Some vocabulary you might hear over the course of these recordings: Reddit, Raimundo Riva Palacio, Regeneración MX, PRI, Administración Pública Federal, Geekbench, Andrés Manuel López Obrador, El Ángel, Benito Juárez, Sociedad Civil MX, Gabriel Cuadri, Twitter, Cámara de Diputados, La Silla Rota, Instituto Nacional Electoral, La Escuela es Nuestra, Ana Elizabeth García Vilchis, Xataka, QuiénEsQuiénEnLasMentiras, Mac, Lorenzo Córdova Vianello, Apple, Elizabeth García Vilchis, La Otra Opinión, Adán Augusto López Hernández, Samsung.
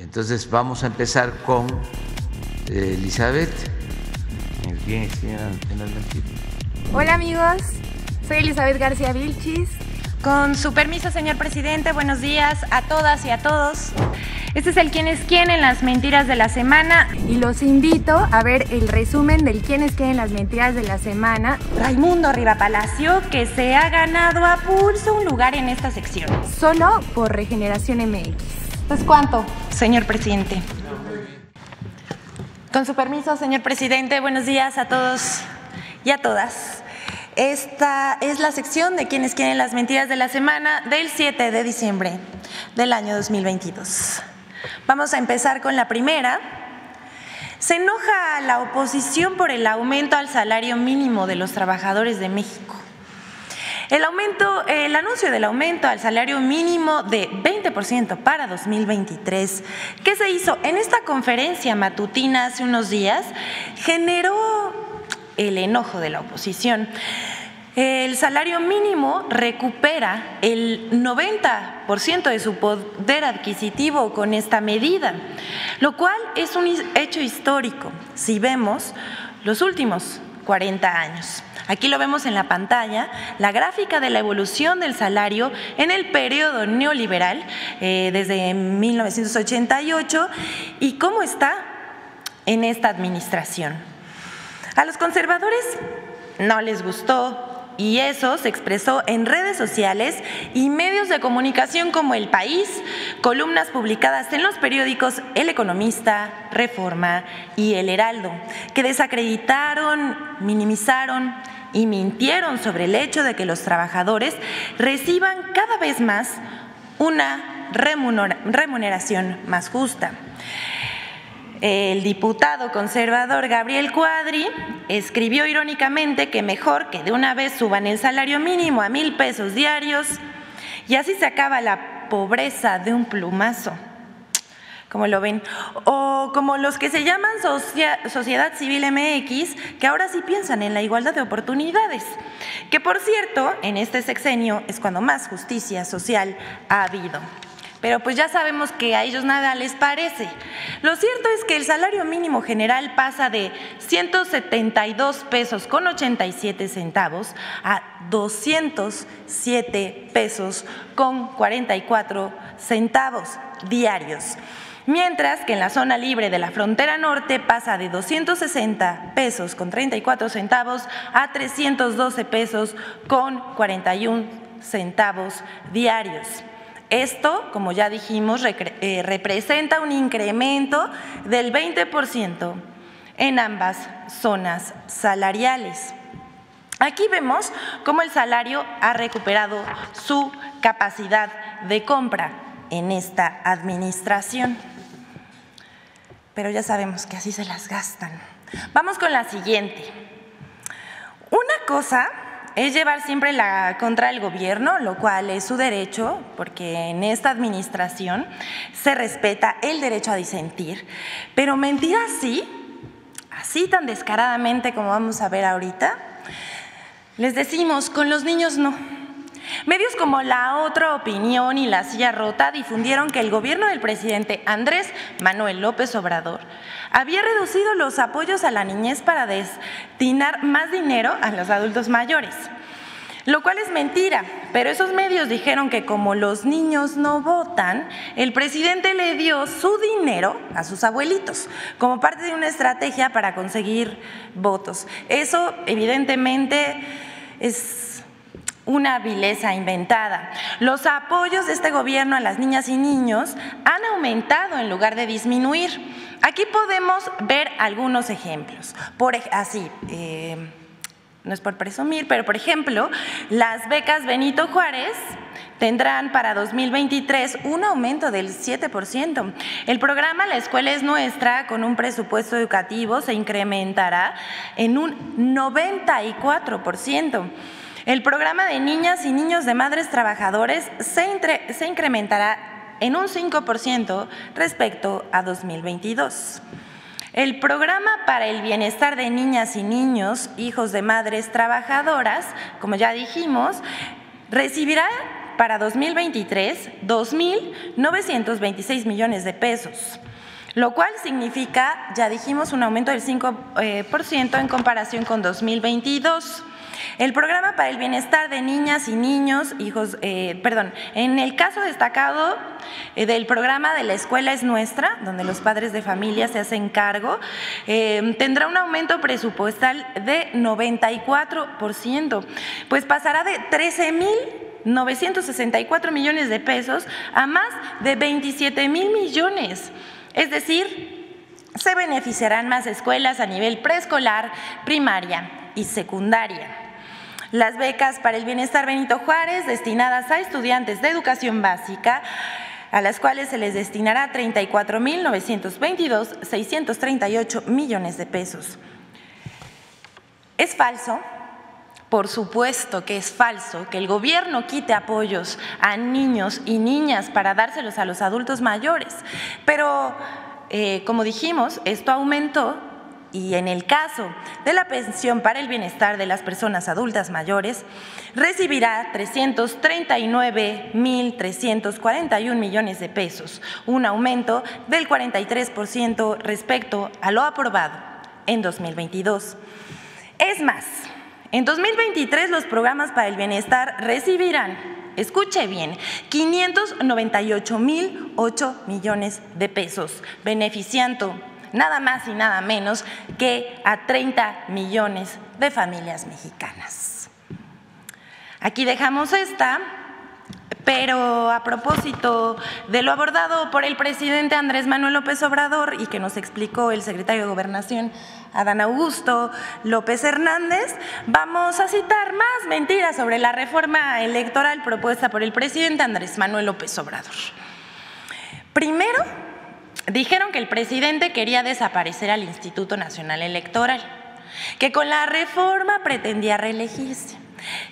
Entonces vamos a empezar con Elizabeth. Hola amigos, soy Elizabeth García Vilchis. Con su permiso, señor presidente, buenos días a todas y a todos. Este es el Quién es Quién en las Mentiras de la Semana. Y los invito a ver el resumen del Quién es Quién en las Mentiras de la Semana. Raimundo Riva Palacio, que se ha ganado a pulso un lugar en esta sección. Solo por Regeneración MX. ¿Pues cuánto, señor presidente? Con su permiso, señor presidente, buenos días a todos y a todas. Esta es la sección de Quién es Quién en las Mentiras de la Semana del 7 de diciembre del año 2022. Vamos a empezar con la primera. Se enoja a la oposición por el aumento al salario mínimo de los trabajadores de México. El anuncio del aumento al salario mínimo de 20% para 2023, que se hizo en esta conferencia matutina hace unos días, generó el enojo de la oposición. El salario mínimo recupera el 90% de su poder adquisitivo con esta medida, lo cual es un hecho histórico si vemos los últimos 40 años. Aquí lo vemos en la pantalla, la gráfica de la evolución del salario en el periodo neoliberal desde 1988 y cómo está en esta administración. A los conservadores no les gustó y eso se expresó en redes sociales y medios de comunicación como El País, columnas publicadas en los periódicos El Economista, Reforma y El Heraldo, que desacreditaron, minimizaron y mintieron sobre el hecho de que los trabajadores reciban cada vez más una remuneración más justa. El diputado conservador Gabriel Cuadri escribió irónicamente que mejor que de una vez suban el salario mínimo a 1,000 pesos diarios y así se acaba la pobreza de un plumazo, como lo ven. O como los que se llaman Sociedad Civil MX, que ahora sí piensan en la igualdad de oportunidades, que por cierto, en este sexenio es cuando más justicia social ha habido. Pero pues ya sabemos que a ellos nada les parece. Lo cierto es que el salario mínimo general pasa de 172,87 pesos a 207,44 pesos diarios, mientras que en la zona libre de la frontera norte pasa de 260,34 pesos a 312,41 pesos diarios. Esto, como ya dijimos, representa un incremento del 20% en ambas zonas salariales. Aquí vemos cómo el salario ha recuperado su capacidad de compra en esta administración. Pero ya sabemos que así se las gastan. Vamos con la siguiente. Una cosa es llevar siempre la contra el gobierno, lo cual es su derecho, porque en esta administración se respeta el derecho a disentir. Pero mentir así tan descaradamente como vamos a ver ahorita, les decimos, con los niños no. Medios como La Otra Opinión y La Silla Rota difundieron que el gobierno del presidente Andrés Manuel López Obrador había reducido los apoyos a la niñez para destinar más dinero a los adultos mayores, lo cual es mentira, pero esos medios dijeron que como los niños no votan, el presidente le dio su dinero a sus abuelitos como parte de una estrategia para conseguir votos. Eso evidentemente es una vileza inventada. Los apoyos de este gobierno a las niñas y niños han aumentado en lugar de disminuir. Aquí podemos ver algunos ejemplos. No es por presumir, pero por ejemplo, las becas Benito Juárez tendrán para 2023 un aumento del 7%. El programa La Escuela es Nuestra, con un presupuesto educativo, se incrementará en un 94%. El programa de niñas y niños de madres trabajadores se incrementará en un 5% respecto a 2022. El programa para el bienestar de niñas y niños, hijos de madres trabajadoras, como ya dijimos, recibirá para 2023 2.926 millones de pesos, lo cual significa, ya dijimos, un aumento del 5% en comparación con 2022. El programa para el bienestar de niñas y niños, en el caso destacado del programa de La Escuela es Nuestra, donde los padres de familia se hacen cargo, tendrá un aumento presupuestal de 94%, pues pasará de 13.964 millones de pesos a más de 27.000 millones, es decir, se beneficiarán más escuelas a nivel preescolar, primaria y secundaria. Las becas para el bienestar Benito Juárez, destinadas a estudiantes de educación básica, a las cuales se les destinará 34.922.638 millones de pesos. ¿Es falso? Por supuesto que es falso que el gobierno quite apoyos a niños y niñas para dárselos a los adultos mayores, pero como dijimos, esto aumentó. Y en el caso de la pensión para el bienestar de las personas adultas mayores, recibirá 339.341 millones de pesos, un aumento del 43% respecto a lo aprobado en 2022. Es más, en 2023 los programas para el bienestar recibirán, escuche bien, 598.008 millones de pesos, beneficiando nada más y nada menos que a 30 millones de familias mexicanas. Aquí dejamos esta, pero a propósito de lo abordado por el presidente Andrés Manuel López Obrador y que nos explicó el secretario de Gobernación, Adán Augusto López Hernández, vamos a citar más mentiras sobre la reforma electoral propuesta por el presidente Andrés Manuel López Obrador. Primero, dijeron que el presidente quería desaparecer al Instituto Nacional Electoral, que con la reforma pretendía reelegirse,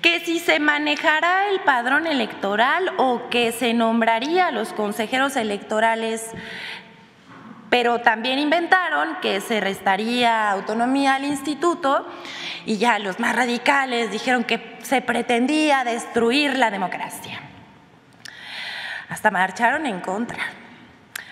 que si se manejará el padrón electoral o que se nombraría a los consejeros electorales, pero también inventaron que se restaría autonomía al instituto y ya los más radicales dijeron que se pretendía destruir la democracia. Hasta marcharon en contra.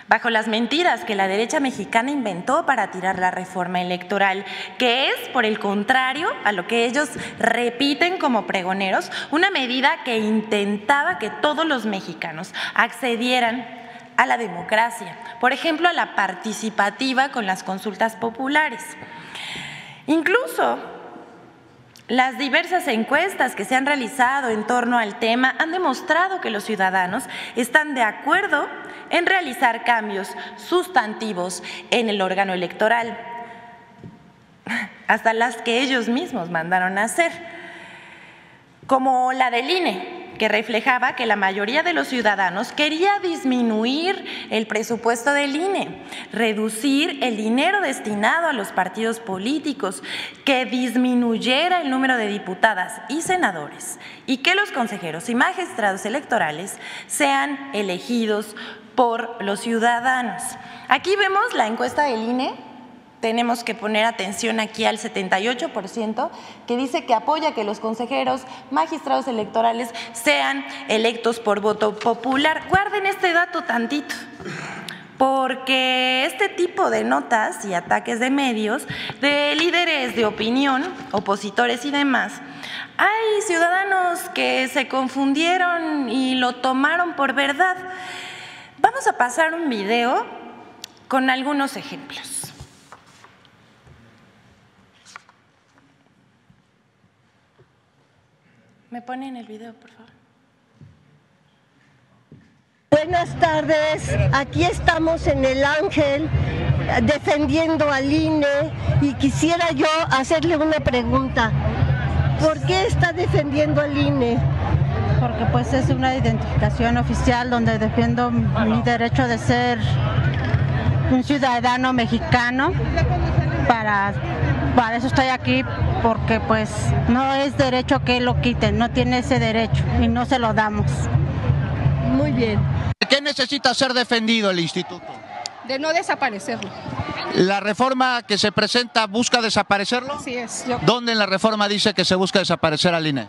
Bajo las mentiras que la derecha mexicana inventó para tirar la reforma electoral, que es, por el contrario, a lo que ellos repiten como pregoneros, una medida que intentaba que todos los mexicanos accedieran a la democracia, por ejemplo, a la participativa con las consultas populares. Incluso las diversas encuestas que se han realizado en torno al tema han demostrado que los ciudadanos están de acuerdo en realizar cambios sustantivos en el órgano electoral, hasta las que ellos mismos mandaron a hacer, como la del INE, que reflejaba que la mayoría de los ciudadanos quería disminuir el presupuesto del INE, reducir el dinero destinado a los partidos políticos, que disminuyera el número de diputadas y senadores y que los consejeros y magistrados electorales sean elegidos por los ciudadanos. Aquí vemos la encuesta del INE, tenemos que poner atención aquí al 78% que dice que apoya que los consejeros, magistrados electorales sean electos por voto popular. Guarden este dato tantito, porque este tipo de notas y ataques de medios, de líderes de opinión, opositores y demás, hay ciudadanos que se confundieron y lo tomaron por verdad. Vamos a pasar un video con algunos ejemplos. ¿Me ponen el video, por favor? Buenas tardes, aquí estamos en El Ángel defendiendo al INE y quisiera yo hacerle una pregunta. ¿Por qué está defendiendo al INE? Porque pues es una identificación oficial donde defiendo mi derecho de ser un ciudadano mexicano. Para eso estoy aquí, porque pues no es derecho que lo quiten, no tiene ese derecho y no se lo damos. Muy bien. ¿Qué necesita ser defendido el instituto? De no desaparecerlo. ¿La reforma que se presenta busca desaparecerlo? Así es. ¿Dónde en la reforma dice que se busca desaparecer al INE?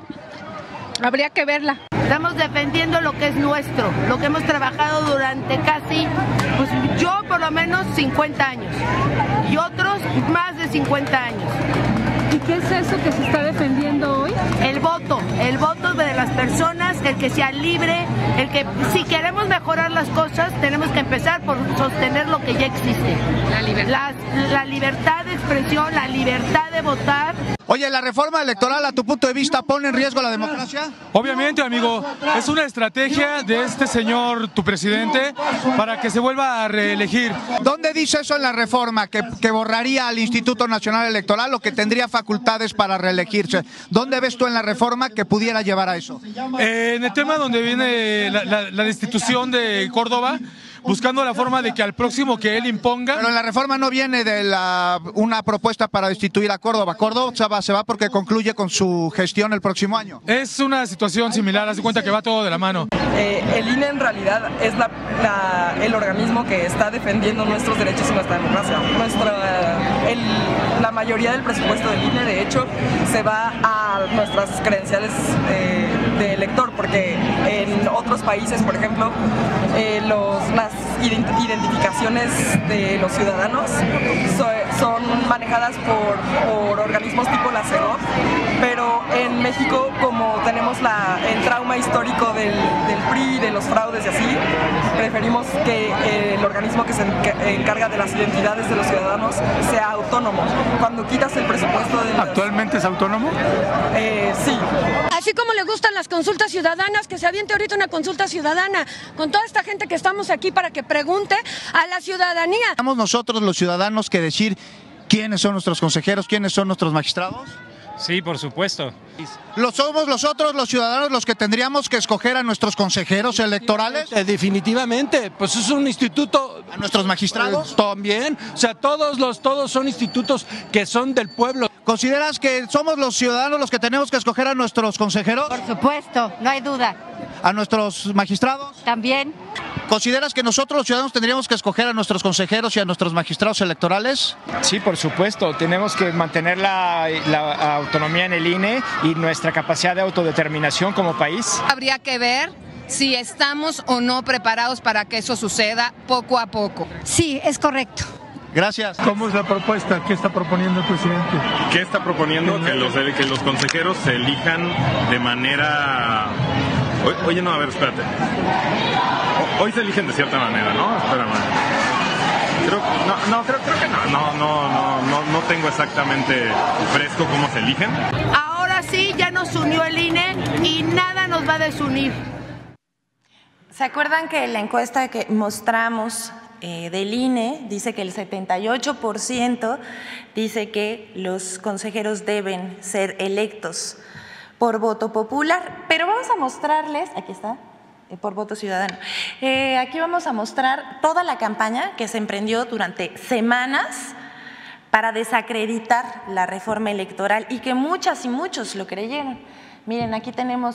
Habría que verla. Estamos defendiendo lo que es nuestro, lo que hemos trabajado durante casi, pues yo por lo menos 50 años y otros más de 50 años. ¿Y qué es eso que se está defendiendo hoy? El voto de las personas, el que sea libre, el que si queremos mejorar las cosas tenemos que empezar por sostener lo que ya existe. La libertad. La libertad de expresión, la libertad de votar. Oye, ¿la reforma electoral a tu punto de vista pone en riesgo la democracia? Obviamente, amigo, es una estrategia de este señor, tu presidente, para que se vuelva a reelegir. ¿Dónde dice eso en la reforma? Que borraría al Instituto Nacional Electoral o que tendría facultades para reelegirse. ¿Dónde ves tú en la reforma que pudiera llevar a eso? En el tema donde viene la destitución de Córdova, buscando la forma de que al próximo que él imponga... Pero la reforma no viene de una propuesta para destituir a Córdova. Córdova se va porque concluye con su gestión el próximo año. Es una situación similar, haz de cuenta que va todo de la mano. El INE en realidad es el organismo que está defendiendo nuestros derechos y nuestra democracia. La mayoría del presupuesto del INE, de hecho, se va a nuestras credenciales de elector, porque en otros países, por ejemplo, las identificaciones de los ciudadanos son manejadas por organismos tipo la CEDOF, pero en México, como tenemos el trauma histórico del PRI, de los fraudes y así, preferimos que el organismo que se encarga de las identidades de los ciudadanos sea autónomo. Cuando quitas el presupuesto de... ¿Actualmente es autónomo? Sí. Así como le gustan las consultas ciudadanas, que se aviente ahorita una consulta ciudadana con toda esta gente que estamos aquí para que pregunte a la ciudadanía. ¿Tenemos nosotros los ciudadanos que decir quiénes son nuestros consejeros, quiénes son nuestros magistrados? Sí, por supuesto. ¿Lo somos nosotros los ciudadanos los que tendríamos que escoger a nuestros consejeros electorales? Definitivamente, pues es un instituto. ¿A nuestros magistrados? También, o sea, todos son institutos que son del pueblo. ¿Consideras que somos los ciudadanos los que tenemos que escoger a nuestros consejeros? Por supuesto, no hay duda. ¿A nuestros magistrados? También. ¿Consideras que nosotros los ciudadanos tendríamos que escoger a nuestros consejeros y a nuestros magistrados electorales? Sí, por supuesto, tenemos que mantener la autonomía en el INE y nuestra capacidad de autodeterminación como país. Habría que ver si estamos o no preparados para que eso suceda poco a poco. Sí, es correcto. Gracias. ¿Cómo es la propuesta? ¿Qué está proponiendo el presidente? ¿Qué está proponiendo? Que los consejeros se elijan de manera... Oye, no, a ver, espérate. Hoy se eligen de cierta manera, ¿no? Espérame. Creo que no tengo exactamente fresco cómo se eligen. Ahora sí, ya nos unió el INE y nada nos va a desunir. ¿Se acuerdan que la encuesta que mostramos del INE dice que el 78% dice que los consejeros deben ser electos por voto popular? Pero vamos a mostrarles, aquí está, por voto ciudadano. Aquí vamos a mostrar toda la campaña que se emprendió durante semanas para desacreditar la reforma electoral y que muchas y muchos lo creyeron. Miren, aquí tenemos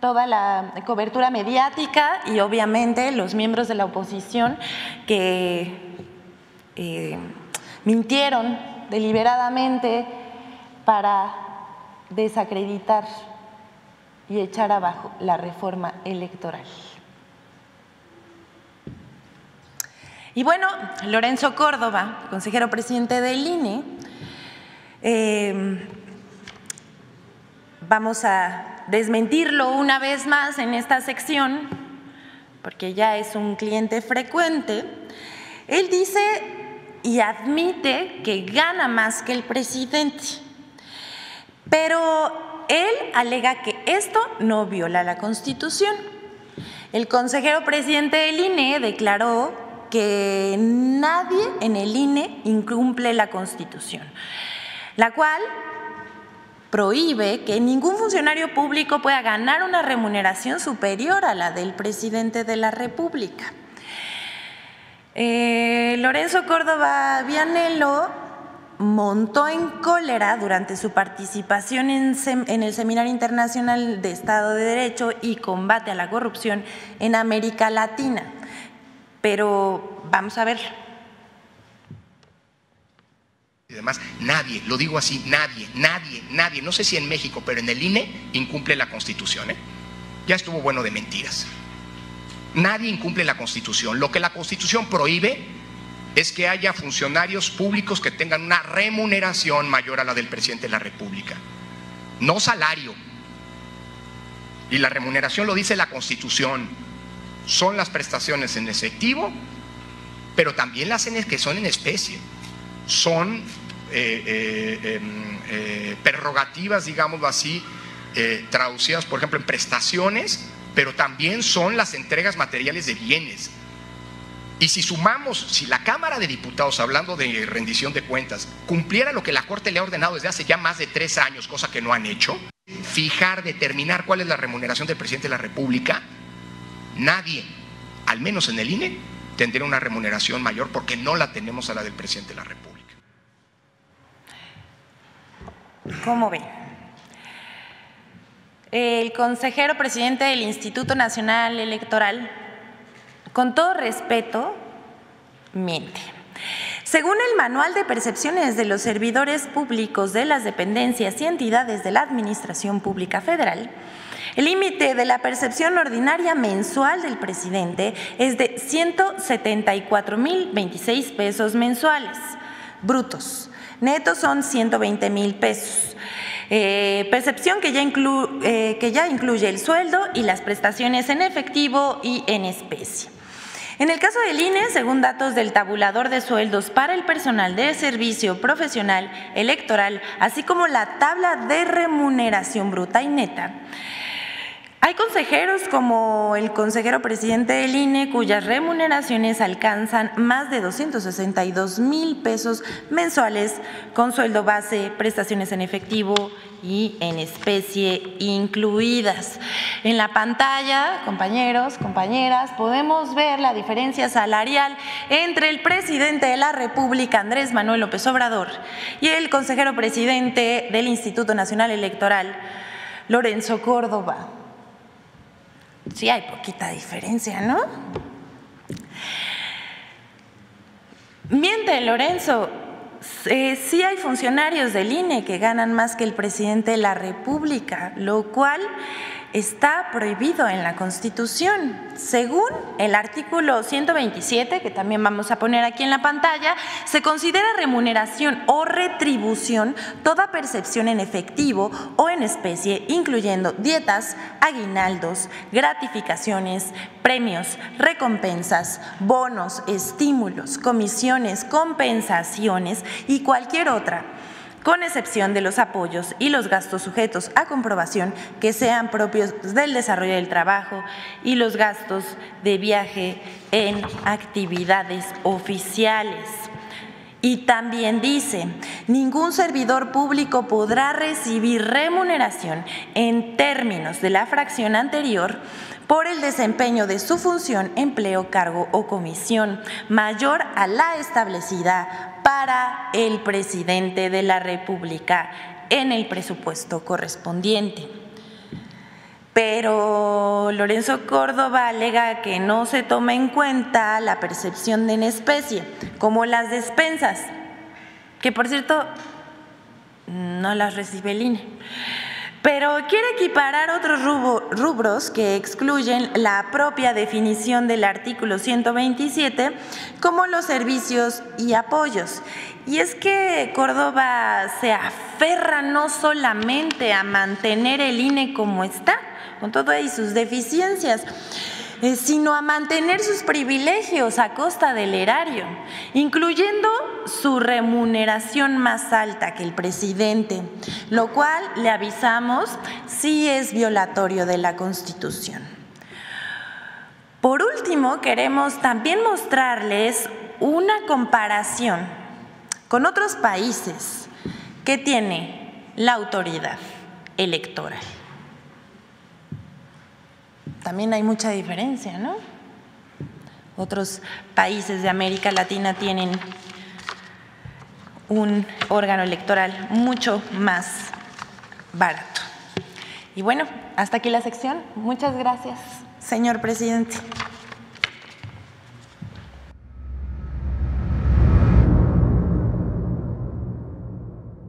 toda la cobertura mediática y obviamente los miembros de la oposición que mintieron deliberadamente para desacreditar y echar abajo la reforma electoral. Y bueno, Lorenzo Córdova, consejero presidente del INE, vamos a desmentirlo una vez más en esta sección, porque ya es un cliente frecuente. Él dice y admite que gana más que el presidente, pero él alega que esto no viola la Constitución. El consejero presidente del INE declaró que nadie en el INE incumple la Constitución, la cual prohíbe que ningún funcionario público pueda ganar una remuneración superior a la del presidente de la República. Lorenzo Córdova Vianello montó en cólera durante su participación en el Seminario Internacional de Estado de Derecho y Combate a la Corrupción en América Latina. Pero vamos a verlo. Y además, nadie, lo digo así, nadie, no sé si en México, pero en el INE incumple la Constitución, ¿eh? ya estuvo bueno de mentiras. Nadie incumple la Constitución. Lo que la Constitución prohíbe es que haya funcionarios públicos que tengan una remuneración mayor a la del presidente de la República. No salario. Y la remuneración lo dice la Constitución. Son las prestaciones en efectivo, pero también las que son en especie. Son prerrogativas, digámoslo así, traducidas, por ejemplo, en prestaciones, pero también son las entregas materiales de bienes. Y si sumamos, si la Cámara de Diputados, hablando de rendición de cuentas, cumpliera lo que la Corte le ha ordenado desde hace ya más de 3 años, cosa que no han hecho, fijar, determinar cuál es la remuneración del presidente de la República, nadie, al menos en el INE, tendría una remuneración mayor, porque no la tenemos a la del presidente de la República. ¿Cómo ven? El consejero presidente del Instituto Nacional Electoral, con todo respeto, miente. Según el Manual de Percepciones de los Servidores Públicos de las Dependencias y Entidades de la Administración Pública Federal, el límite de la percepción ordinaria mensual del presidente es de 174.026 pesos mensuales, brutos. Netos son 120.000 pesos. Percepción que ya incluye el sueldo y las prestaciones en efectivo y en especie. En el caso del INE, según datos del tabulador de sueldos para el personal de servicio profesional electoral, así como la tabla de remuneración bruta y neta, hay consejeros como el consejero presidente del INE cuyas remuneraciones alcanzan más de 262.000 pesos mensuales con sueldo base, prestaciones en efectivo y en especie incluidas. En la pantalla, compañeros, compañeras, podemos ver la diferencia salarial entre el presidente de la República, Andrés Manuel López Obrador, y el consejero presidente del Instituto Nacional Electoral, Lorenzo Córdova. Sí, hay poquita diferencia, ¿no? Miente, Lorenzo. Sí hay funcionarios del INE que ganan más que el presidente de la República, lo cual está prohibido en la Constitución. Según el artículo 127, que también vamos a poner aquí en la pantalla, se considera remuneración o retribución toda percepción en efectivo o en especie, incluyendo dietas, aguinaldos, gratificaciones, premios, recompensas, bonos, estímulos, comisiones, compensaciones y cualquier otra, con excepción de los apoyos y los gastos sujetos a comprobación que sean propios del desarrollo del trabajo y los gastos de viaje en actividades oficiales. Y también dice, ningún servidor público podrá recibir remuneración en términos de la fracción anterior por el desempeño de su función, empleo, cargo o comisión mayor a la establecida para el presidente de la República en el presupuesto correspondiente. Pero Lorenzo Córdova alega que no se toma en cuenta la percepción de en especie, como las despensas, que por cierto no las recibe el INE. Pero quiere equiparar otros rubros que excluyen la propia definición del artículo 127, como los servicios y apoyos. Y es que Córdova se aferra no solamente a mantener el INE como está, con todo y sus deficiencias, sino a mantener sus privilegios a costa del erario, incluyendo su remuneración más alta que el presidente, lo cual, le avisamos, sí es violatorio de la Constitución. Por último, queremos también mostrarles una comparación con otros países que tiene la autoridad electoral. También hay mucha diferencia, ¿no? Otros países de América Latina tienen un órgano electoral mucho más barato. Y bueno, hasta aquí la sección. Muchas gracias, señor presidente.